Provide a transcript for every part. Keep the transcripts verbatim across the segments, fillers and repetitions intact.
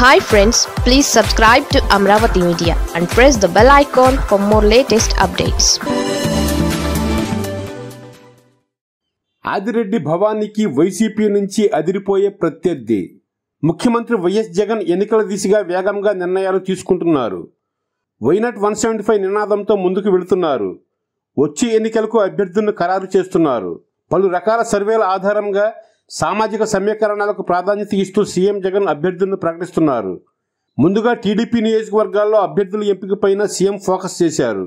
Hi friends, please subscribe to Amravati Media and press the bell icon for more latest updates. Adireddy Bhavani ki Y S R C P nunchi adiripoye pratyarthi. Mukhyamantri Y S Jagan enikala dishiga vyagamga nirnayalu teesukuntunnaru. Why not one seventy-five ninadamto munduku veltunnaru. Vachi enikalaku abhyarthulanu khararu chestunnaru. Palu rakala surveyala aadharamga సామాజిక సమీకరణాలకు ప్రాధాన్యత ఇస్తూ CM Jagan అభ్యర్థులను ప్రకటిస్తున్నారు. ముందుగా TDP నియోజకవర్గాల్లో అభ్యర్థుల ఎంపికపైన CM focus చేశారు.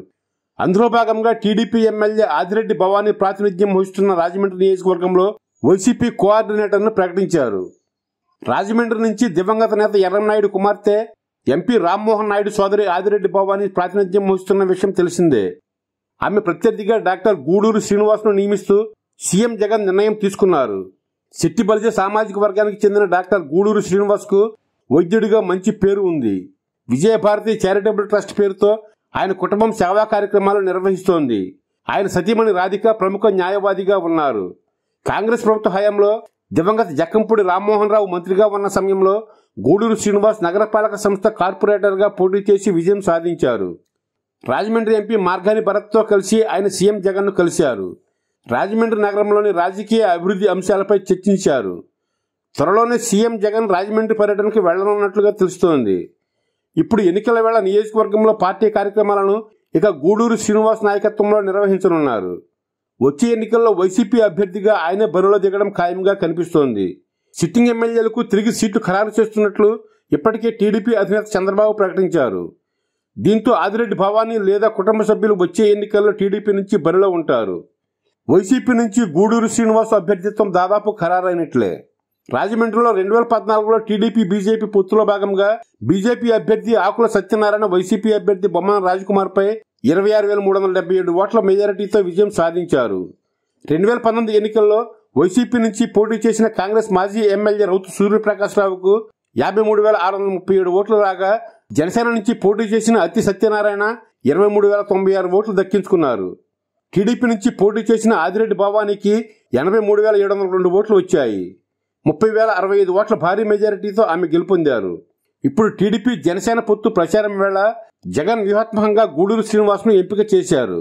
అందులో భాగంగా టీడీపీ ఎమ్మెల్యే ఆదిరెడ్డి భవానీ ప్రాతినిధ్యం వహిస్తున్న రాజమండ్రి నియోజకవర్గంలో వైసీపీ కోఆర్డినేటర్ను ప్రకటించారు. రాజమండ్రి నుంచి దివంగత నేత ఎర్రంనాయుడు కుమార్తె ఎంపీ రామ్మోహన్ నాయుడు సోదరి ఆదిరెడ్డి భవానీ ప్రాతినిధ్యం వహిస్తున్న విషయం తెలిసిందే. ఆమె ప్రత్యర్థిగా డాక్టర్ గూడూరు శ్రీనివాస్ను నియమిస్తూ సీఎం జగన్ నిర్ణయం తీసుకున్నారు. సిట్టి బలిజ సామాజిక వర్గానికి చెందిన డాక్టర్ గూడూరు శ్రీనివాస్కు వైద్యుడిగా మంచి పేరు ఉంది. విజయ భారతి చారిటబుల్ ట్రస్ట్ పేరుతో ఆయన కుటుంబం సేవా కార్యక్రమాలు నిర్వహిస్తోంది. ఆయన సతీమణి రాధిక ప్రముఖ న్యాయవాదిగా ఉన్నారు. కాంగ్రెస్ ప్రభుత్వ హయాంలో దివంగత జక్కంపూడి రామ్మోహన్ రావు మంత్రిగా ఉన్న సమయంలో గూడూరు శ్రీనివాస్ నగరపాలక సంస్థ కార్పొరేటర్గా పోటీ చేసి విజయం సాధించారు. రాజమండ్రి ఎంపీ మార్గాని భరత్తో కలిసి ఆయన సీఎం జగన్ను కలిశారు. రాజమండ్రి నగరంలోని రాజకీయ అభివృద్ధి అంశాలపై చర్చించారు. త్వరలోనే సీఎం జగన్ రాజమండ్రి పర్యటనకు వెళ్లనున్నట్లుగా తెలుస్తోంది. ఇప్పుడు ఎన్నికల వేళ నియోజకవర్గంలో పార్టీ కార్యక్రమాలను ఇక గూడూరు శ్రీనివాస్ నాయకత్వంలో నిర్వహించనున్నారు. వచ్చే ఎన్నికల్లో వైసీపీ అభ్యర్థిగా ఆయనే బరిలో దిగడం ఖాయంగా కనిపిస్తోంది. సిట్టింగ్ ఎమ్మెల్యేలకు తిరిగి సీట్లు ఖరారు చేస్తున్నట్లు ఇప్పటికే టీడీపీ అధినేత చంద్రబాబు ప్రకటించారు. దీంతో ఆదిరెడ్డి భవానీ లేదా కుటుంబ సభ్యులు వచ్చే ఎన్నికల్లో టీడీపీ నుంచి బరిలో ఉంటారు. వైసీపీ నుంచి గూడూరు శ్రీనివాస్ అభ్యర్థిత్వం దాదాపు ఖరారైనట్లే. రాజమండ్రిలో రెండు వేల పద్నాలుగులో టీడీపీ బీజేపీ పొత్తులో భాగంగా బీజేపీ అభ్యర్థి ఆకుల సత్యనారాయణ వైసీపీ అభ్యర్థి బొమ్మన రాజకుమార్పై ఇరవై ఆరు వేల మూడు వందల డెబ్బై ఏడు ఓట్ల మెజారిటీతో విజయం సాధించారు. రెండు వేల పంతొమ్మిది ఎన్నికల్లో వైసీపీ నుంచి పోటీ చేసిన కాంగ్రెస్ మాజీ ఎమ్మెల్యే రౌతు సూర్యప్రకాశ్రావుకు యాభై మూడు వేల ఆరు వందల ముప్పై ఏడు ఓట్లు రాగా జనసేన నుంచి పోటీ చేసిన అతి సత్యనారాయణ ఇరవై మూడు వేల తొంభై ఆరు ఓట్లు దక్కించుకున్నారు. టీడీపీ నుంచి పోటీ చేసిన ఆదిరెడ్డి భవానీకి ఎనభై మూడు వేల ఏడు వందల రెండు ఓట్లు వచ్చాయి. ముప్పై వేల అరవై ఐదు ఓట్ల భారీ మెజారిటీతో ఆమె గెలుపొందారు. ఇప్పుడు టీడీపీ జనసేన పొత్తు ప్రచారం వేళ జగన్ వ్యూహాత్మకంగా గూడూరు శ్రీనివాస్ను ఎంపిక చేశారు.